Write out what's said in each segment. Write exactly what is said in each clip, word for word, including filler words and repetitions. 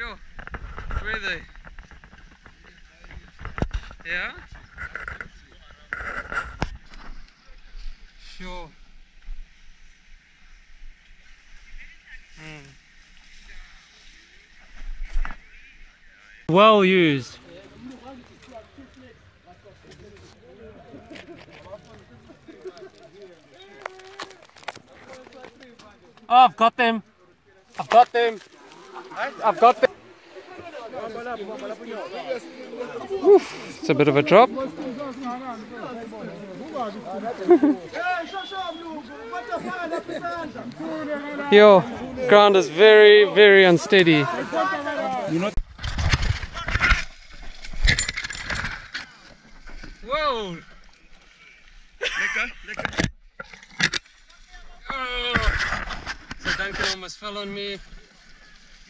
Sure. Where are they? Yeah? Sure. Mm. Well used. Oh, I've got them. I've got them. I've got them. Oof, it's a bit of a drop. Your ground is very, very unsteady. Whoa! Oh. So Duncan almost fell on me.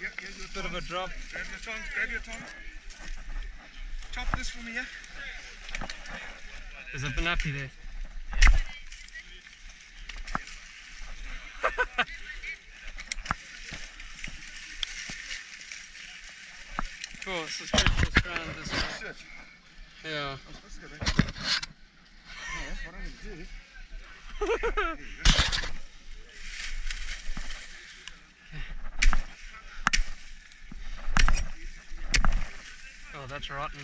Yeah, here's a bit of a drop. Grab your tongs, grab your tongs. Chop this for me, yeah? There's a banapi there. Cool, suspicious ground this way. Yeah. Oh, that's rotten.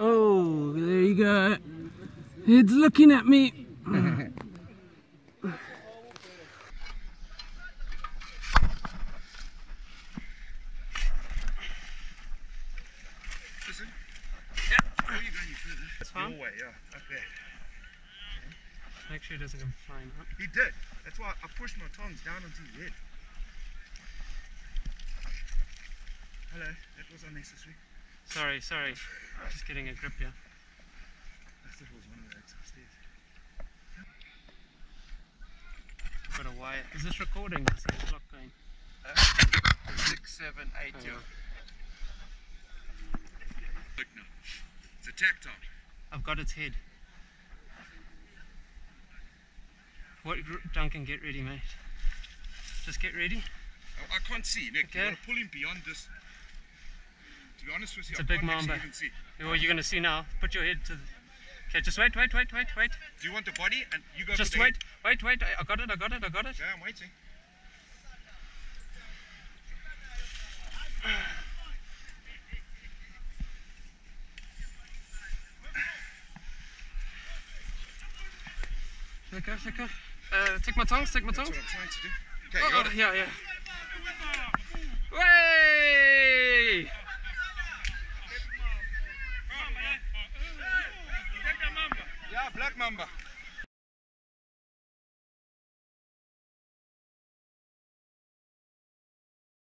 Oh, there you go. It's looking at me. Make sure he doesn't come flying up. He did. That's why I pushed my tongs down onto his head. Hello, that was unnecessary. Sorry, sorry. I'm just getting a grip here. I thought it was one of those upstairs. Got a wire. Is this recording? Is the clock going? Uh, six, seven, eight, oh. Look now. It's a tactile. I've got its head. What, Duncan, get ready, mate. Just get ready. I, I can't see, Nick. Okay. You gotta pull him beyond this. To be honest with you, it's I a big mamba. Well, you're gonna see now. Put your head to. The... Okay, just wait, wait, wait, wait, wait. Do you want the body and you go? Just for the wait, head. wait, wait. I got it, I got it, I got it. Yeah, I'm waiting. Okay, okay. Uh, take my tongs, take my tongs. That's what I'm trying to do. Okay, oh, got it. Yeah, yeah. Way! Yeah, Black Mamba.